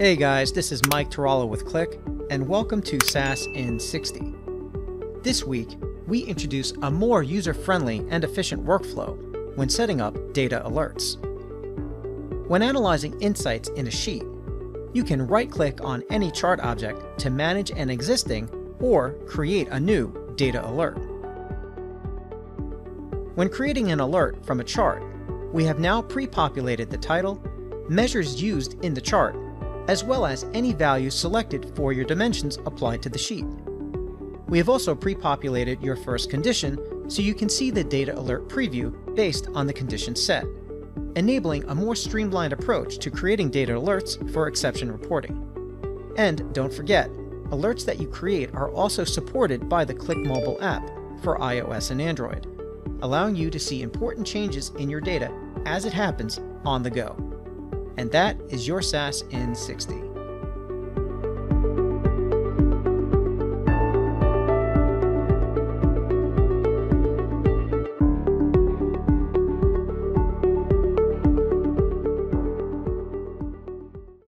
Hey guys, this is Mike Tarallo with Qlik, and welcome to SaaS in 60. This week, we introduce a more user-friendly and efficient workflow when setting up data alerts. When analyzing insights in a sheet, you can right-click on any chart object to manage an existing or create a new data alert. When creating an alert from a chart, we have now pre-populated the title, measures used in the chart, as well as any values selected for your dimensions applied to the sheet. We have also pre-populated your first condition so you can see the data alert preview based on the condition set, enabling a more streamlined approach to creating data alerts for exception reporting. And don't forget, alerts that you create are also supported by the Qlik mobile app for iOS and Android, allowing you to see important changes in your data as it happens on the go. And that is your SaaS in 60.